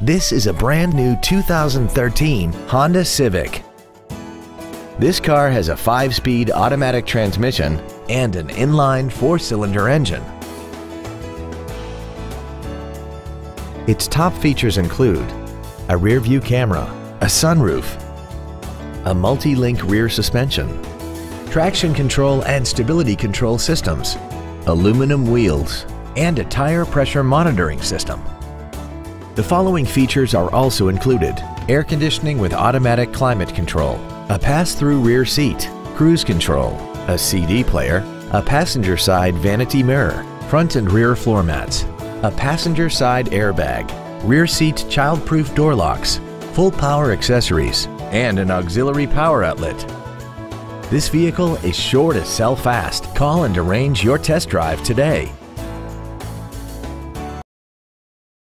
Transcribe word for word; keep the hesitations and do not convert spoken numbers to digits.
This is a brand new two thousand thirteen Honda Civic. This car has a five-speed automatic transmission and an inline four-cylinder engine. Its top features include a rear-view camera, a sunroof, a multi-link rear suspension, traction control and stability control systems, aluminum wheels, and a tire pressure monitoring system. The following features are also included: air conditioning with automatic climate control, a pass-through rear seat, cruise control, a C D player, a passenger side vanity mirror, front and rear floor mats, a passenger side airbag, rear seat child-proof door locks, full power accessories, and an auxiliary power outlet. This vehicle is sure to sell fast. Call and arrange your test drive today.